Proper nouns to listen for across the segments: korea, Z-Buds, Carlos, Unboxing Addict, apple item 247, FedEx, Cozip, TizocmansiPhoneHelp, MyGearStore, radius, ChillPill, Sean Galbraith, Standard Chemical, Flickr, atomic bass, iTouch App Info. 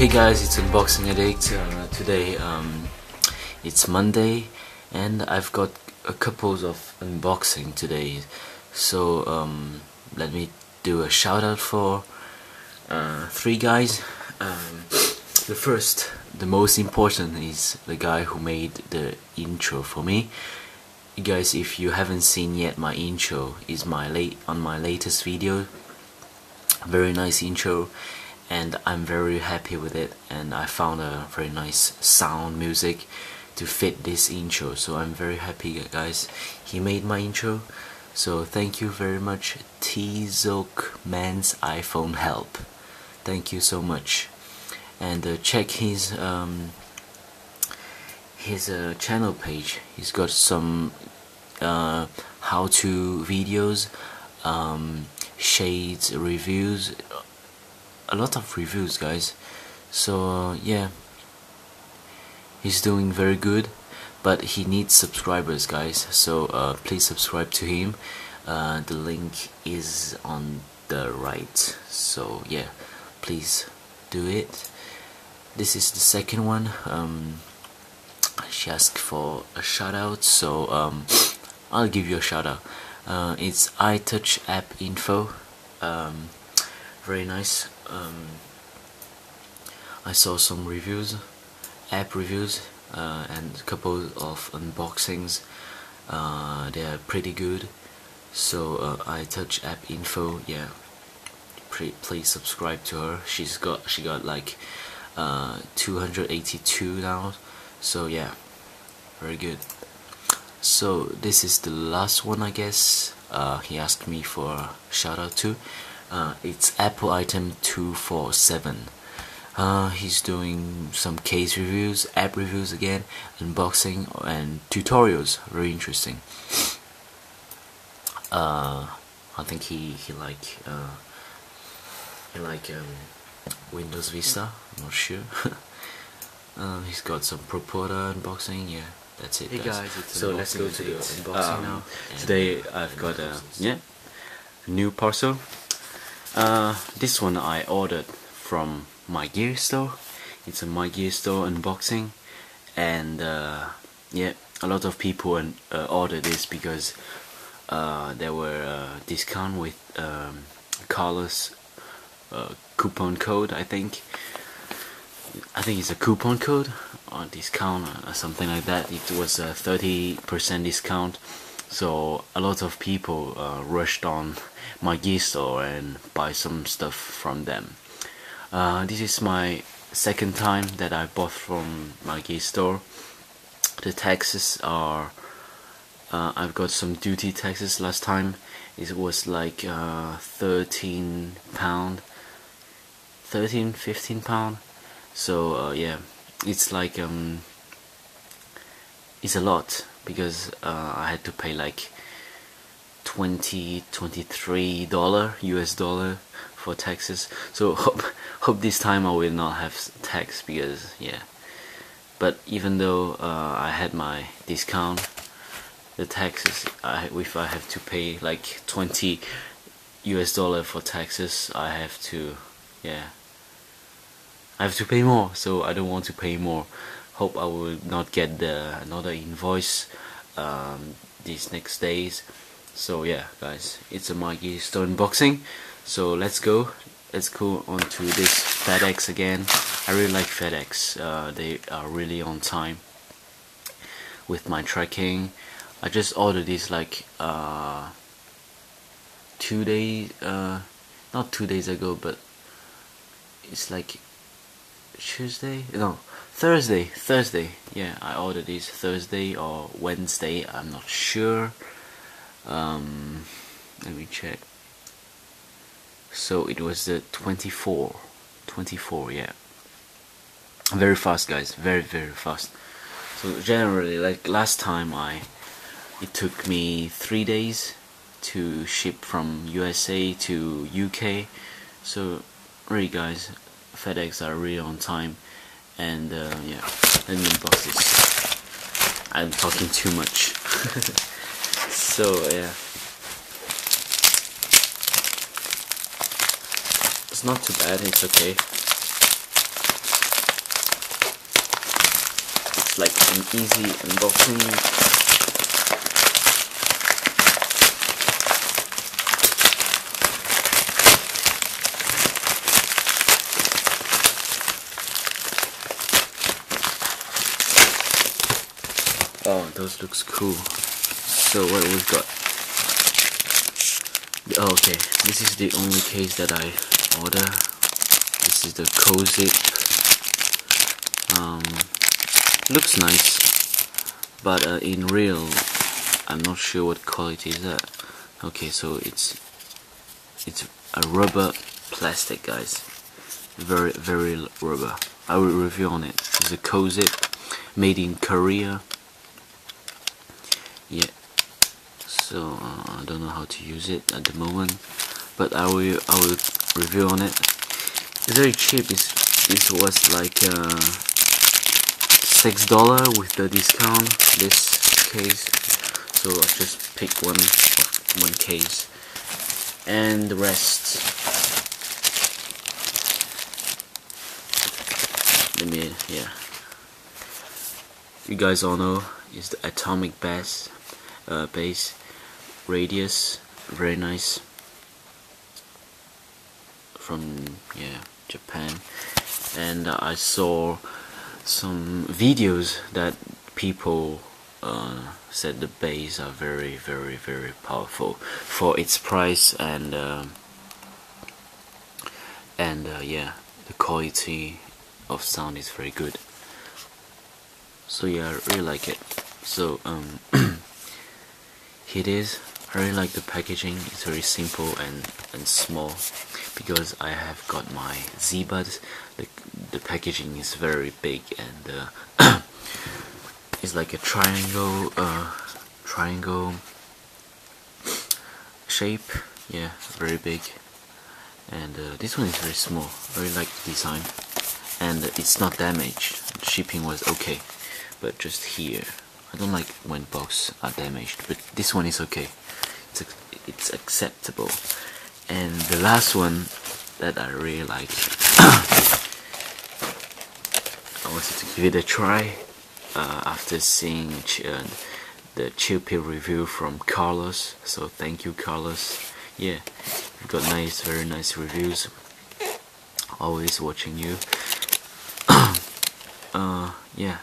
Hey guys, it's Unboxing Addict. Today it's Monday and I've got a couple of unboxing today, so let me do a shout out for three guys. The first, the most important, is the guy who made the intro for me. You guys, if you haven't seen yet, my intro is on my latest video. Very nice intro, and I'm very happy with it, and I found a very nice sound music to fit this intro, so I'm very happy guys he made my intro. So thank you very much, Tzokman's iPhone Help, thank you so much. And check his channel page. He's got some how-to videos, shades, reviews, a lot of reviews guys. So yeah, he's doing very good, but he needs subscribers guys, so please subscribe to him. The link is on the right, so yeah, please do it. This is the second one. She asked for a shout out, so I'll give you a shout out. It's iTouch App Info. Very nice. I saw some reviews, app reviews, and a couple of unboxings. They are pretty good. So iTouch App Info, yeah, please subscribe to her. She got like 282 now, so yeah, very good. So this is the last one I guess. He asked me for a shout out too. It's Apple Item 247. He's doing some case reviews, app reviews again, unboxing and tutorials. Very interesting. I think he like Windows Vista. I'm not sure. He's got some Propoda unboxing. Yeah, that's it. Hey guys, it's so let's go to the unboxing now. Today I've got a new parcel. This one I ordered from MyGearStore. It's a MyGearStore unboxing, and yeah, a lot of people ordered this because there were discount with Carlos coupon code. I think it's a coupon code or discount or something like that. It was a 30% discount. So a lot of people rushed on MyGearStore and buy some stuff from them. This is my second time that I bought from MyGearStore. The taxes are... I've got some duty taxes last time. It was like £13, 13, 15 pound. So yeah, it's like it's a lot, because I had to pay like $23 US for taxes. So hope this time I will not have tax, because yeah. But even though I had my discount, the taxes, if I have to pay like $20 US for taxes, I have to, yeah, I have to pay more. So I don't want to pay more. Hope I will not get another invoice these next days. So yeah guys, it's a MyGearStore unboxing. So let's go on to this FedEx again. I really like FedEx. They are really on time with my tracking. I just ordered this like 2 days, not 2 days ago, but it's like Tuesday, no, Thursday, yeah, I ordered this Thursday or Wednesday, I'm not sure. Let me check. So it was the 24, yeah, very fast guys, very fast. So generally, like last time, it took me 3 days to ship from USA to UK. So really guys, FedEx are really on time. And yeah, let me unbox this. I'm talking too much. So yeah, it's not too bad, it's okay. like an easy unboxing. Oh, those looks cool. So what we've got? Oh, okay, this is the only case that I order. This is the Cozip. Looks nice, but in real, I'm not sure what quality is that. Okay, so it's a rubber plastic, guys. Very rubber. I will review on it. It's a Cozip, made in Korea. Yeah. So I don't know how to use it at the moment, but I will review on it. It's very cheap. It was like $6 with the discount, this case. So I'll just pick one case and the rest. Let me, yeah. You guys all know is the Atomic Bass bass radius, very nice, from Japan. And I saw some videos that people said the bass are very powerful for its price, and yeah, the quality of sound is very good. So yeah, I really like it. So here it is. I really like the packaging. It's very simple and small, because I have got my Z-Buds. The packaging is very big, and it's like a triangle shape. Yeah, very big. And this one is very small. I really like the design, and it's not damaged. Shipping was okay, but just here. I don't like when boxes are damaged, but this one is okay. It's acceptable. And the last one that I really like, I wanted to give it a try after seeing the ChillPill review from Carlos. So thank you, Carlos. Yeah, you've got nice, very nice reviews. Always watching you. Yeah.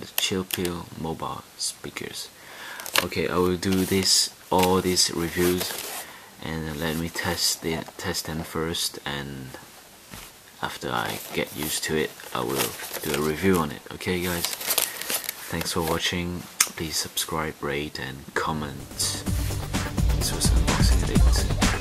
The ChillPill mobile speakers. Okay, I will do this, all these reviews, and let me test them first, and after I get used to it, I will do a review on it. Okay, guys, thanks for watching. Please subscribe, rate, and comment. This was Unboxing Addict.